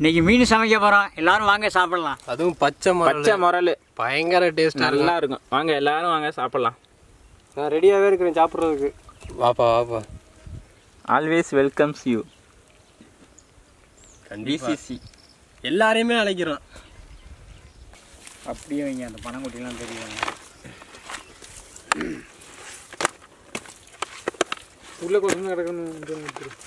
இன்னைக்கு மீன் சமைக்க போறோம், எல்லாரும் வாங்க சாப்பிடலாம். அதுவும் பச்சை முரல் பயங்கர டேஸ்ட், நல்லா இருக்கும். வாங்க எல்லாரும் வாங்க சாப்பிடலாம். நான் ரெடியாகவே இருக்கிறேன் சாப்பிட்றதுக்கு. வாப்பா வாப்பா, ஆல்வேஸ் வெல்கம்ஸ் யூ. டிசிசி எல்லாரையுமே அழைக்கிறோம். அப்படியே வைங்க, அந்த பனங்குட்டிலாம் தெரியும். உள்ள கொஞ்சம் கிடக்கணும்,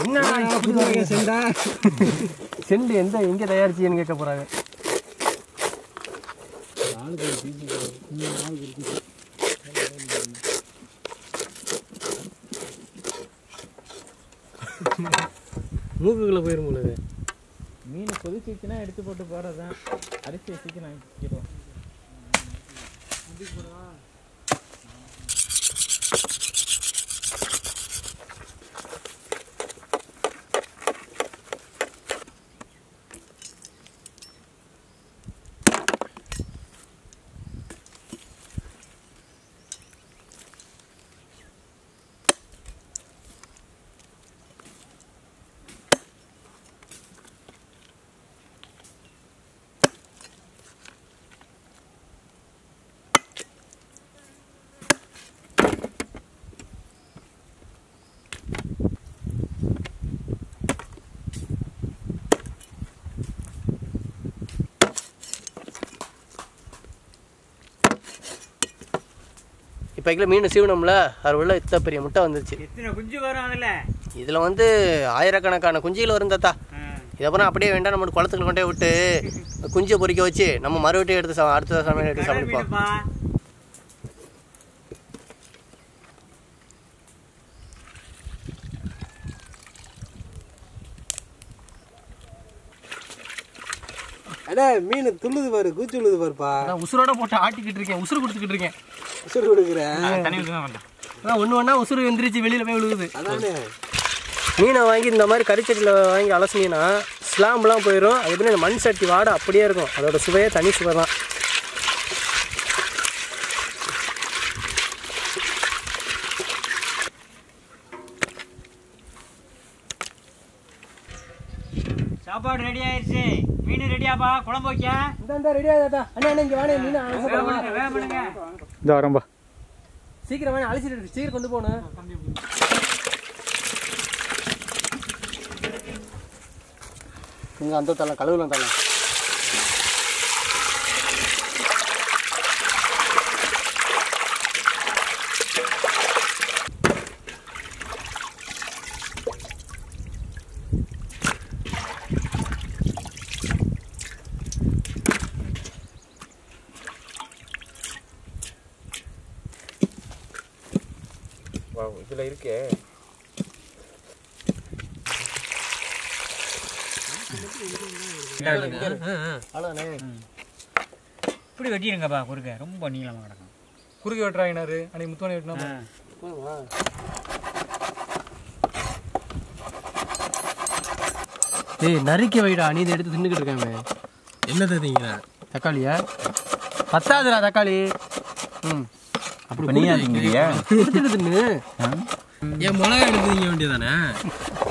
என்ன செண்டா செண்டு எந்த எங்கே தயாரிச்சுன்னு கேட்க போகிறாங்க. மூக்குக்குள்ளே போயிடும் போது மீன் கொதிச்சுன்னா எடுத்து போட்டு போகிறதான். அரிசி வச்சுக்கு நான் கேட்போம். இப்போ இதில் மீன் சீவனம்ல, அது உள்ள இத்தனை பெரிய முட்டை வந்துருச்சு. எத்தனை குஞ்சு வரும் அதில்? இதில் வந்து ஆயிரக்கணக்கான குஞ்சுகள் வருந்தாத்தா. இதப்புறம் அப்படியே வேண்டாம், நம்ம குளத்துக்கு கொண்டே விட்டு குஞ்சை பொறிக்க வச்சு நம்ம மறுபடியும் எடுத்து அடுத்த சமையல் எடுத்து சாப்பிடுவோம். அட மீன் துள்ளுது பாரு, கூச்சி உள்ளது பாருப்பா. நான் உசுரோட போட்டு ஆட்டிக்கிட்டு இருக்கேன், உசுறு கொடுத்துக்கிட்டு இருக்கேன். உசுறு கொடுக்குறேன், தண்ணி ஊற்றி தான் வந்தேன். ஆனால் ஒன்று ஒன்றா உசுறு எந்திரிச்சு வெளியில் போய் விழுகுது. அதானே மீனை வாங்கி இந்த மாதிரி கறிச்சட்டியில் வாங்கி அலசினீங்கன்னா ஸ்லாம்லாம் போயிடும். அது எப்படின்னா மண் சட்டி வாடை அப்படியே இருக்கும். அதோட சுவையே தனி சுவை தான். சாப்பாடு ரெடி ஆயிடுச்சு, மீன் ரெடியாப்பா. குழம்பு வைக்க இந்த ரெடி ஆகுதாத்தா. அண்ணா அண்ணா இங்கே வாடகை மீன் வேகம் பண்ணுங்க. இந்த வரம்பா சீக்கிரம் வேணும், அழைச்சிட்டு சீக்கிரம் கொண்டு போகணும். நீங்கள் அந்த தரலாம், கழுவுலாம் தரலாம். இதுல இருக்கே இப்படி வெட்டிடுங்கப்பா. குறுக்க ரொம்ப நீளமாக கிடக்கும், குறுக்க வெட்டுறாங்கனாரு. அன்னைக்கு முத்தோணி வெட்டினா போதுமா? ஏய் நறுக்க வைடா, நீ இதை எடுத்து தின்னுக்கிட்டு இருக்காங்க. என்ன தந்தீங்களா? தக்காளியா? பத்தாதுடா தக்காளி. ம், அப்படி பண்ணியாதீங்க. எடுத்துட்டு ஏன் மிளகா எடுத்துக்க வேண்டியதானே?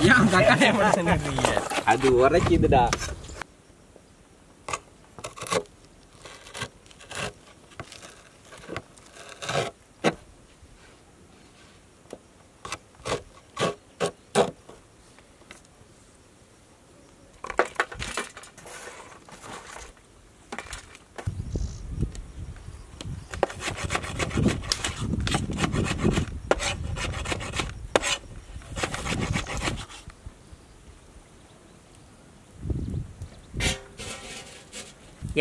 ஏன் தக்காளியை மட்டும் எடுத்துக்கீங்க? அது உரைக்குதுடா.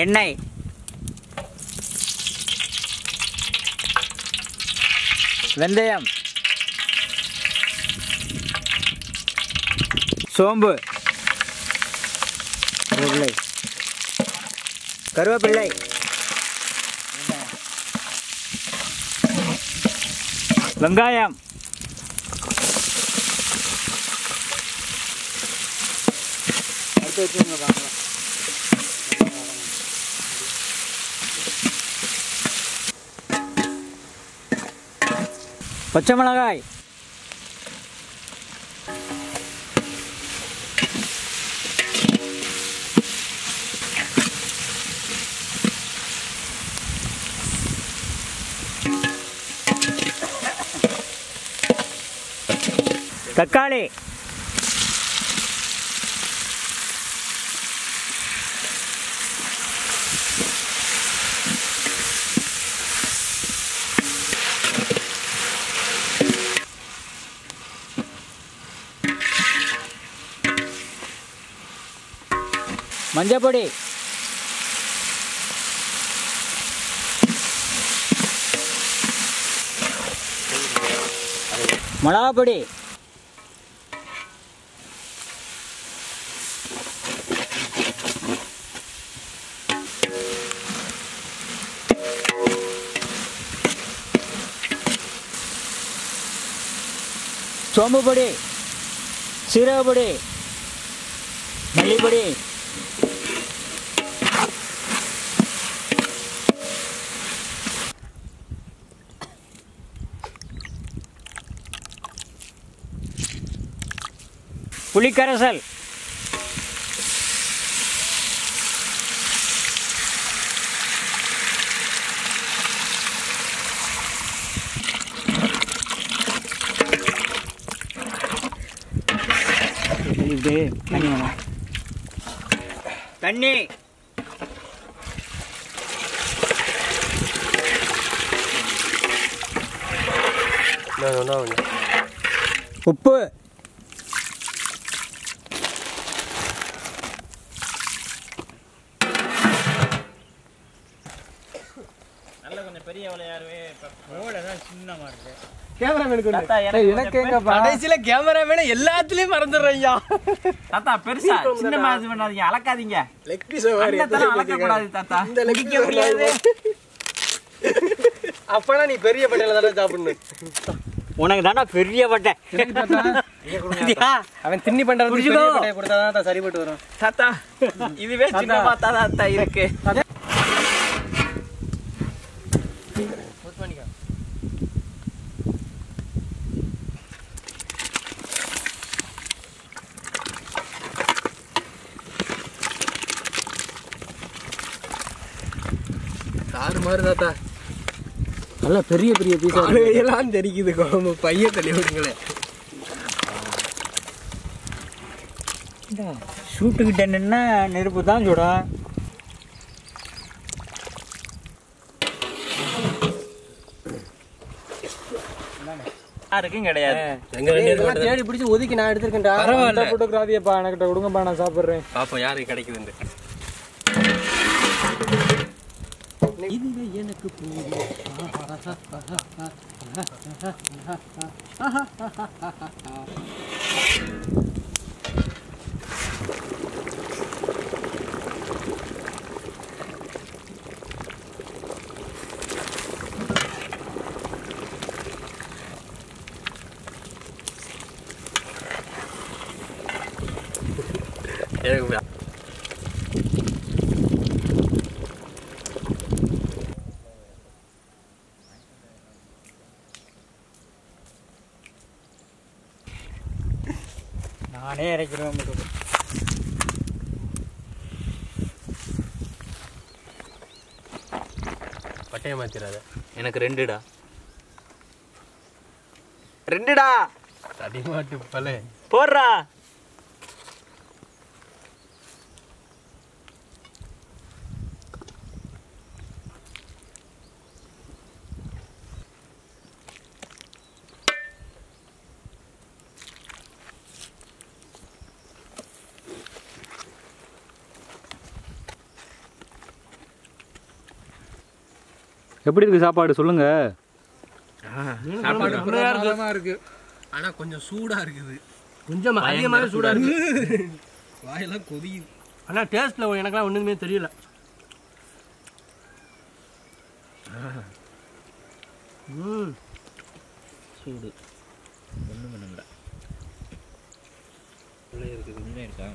எண்ணெய் வெந்தயம் சோம்பு உருளை கருவேப்பிள்ளை, வெங்காயம், அடுத்து வச்சுங்க பார்க்கலாம். பச்சை மிளகாய், தக்காளி, மஞ்சள் பொடி, மிளகா பொடி, சோம்பு பொடி, சீரக பொடி, மல்லிப்பொடி, புளிக்கரைசல், தண்ணி, உப்பு, எல்லாத்துலயும் மறந்துடுறீங்க. தாத்தா பெருசா சின்ன மாதிரி பண்ணாதீங்க, அளக்காதீங்க, அளக்கக்கூடாது தாத்தா. அப்பனா நீ பெரிய பட்டையில தானே சாப்பிடணும். உனக்கு தானே பெரிய பட்டை, அவன் திண்ணி பண்றது கொடுத்தாதான் சரிபட்டு வரும். தாத்தா இதுவே சின்ன பார்த்தா தாத்தா இருக்கு. நல்லா பெரிய பெரிய பீஸ் எல்லாம் தெரிக்குது. குழம்பு பைய தெளிவுங்களே ஷூட்டுக்கிட்ட என்னென்ன நெருப்பு தான் சூடா. யாருக்கும் கிடையாது, தேடி பிடிச்சி ஒதுக்கி நான் எடுத்துருக்கேன்டா. போட்டோகிராஃபியப்பா எனக்கிட்ட கொடுங்கப்பா, நான் சாப்பிட்றேன். பாப்போம் யாருக்கு கிடைக்குதுண்டு. இதுவே எனக்கு புரியும். எனக்கு நானே இறக்கிறேன். பட்டையை மாத்திராத, எனக்கு ரெண்டுடா ரெண்டுடா தடிமாட்டு பல போடுறா. எப்படி இருக்கு சாப்பாடு சொல்லுங்க. இருக்கு ஆனா கொஞ்சம் சூடா இருக்குது, கொஞ்சம் அதிகமான சூடா இருக்கு. வாயெல்லாம் கொதிக்குது. ஆனா டேஸ்ட்ல எனக்குலாம் ஒண்ணுமே தெரியல. சூடு ஒன்றும் பண்ண முடியல. பிள்ளை இருக்குது, உள்ளே இருக்கா?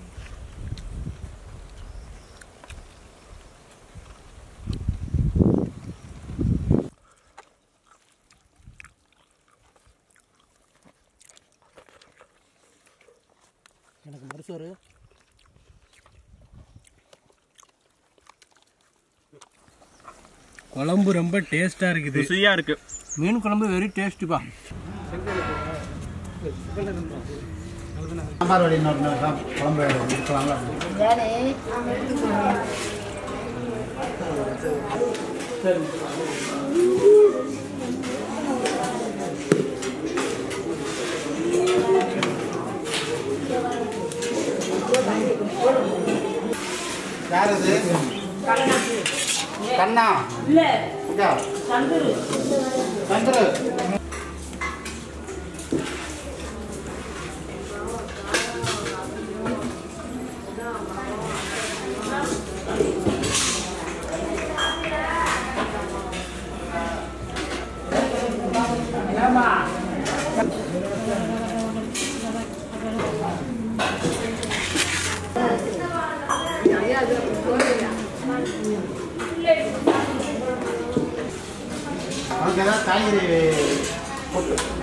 எனக்கு மறுசோறு குழம்பு ரொம்ப டேஸ்ட்டாக இருக்குது, ருசியாக இருக்குது. மீன் குழம்பு வெரி டேஸ்ட்டுப்பா. சாம்பார் வடி குழம்பு எடுக்கலாங்களா? யார் அது? கண்ணா இல்ல சந்துரு. சந்துரு காய்கறி போட்டு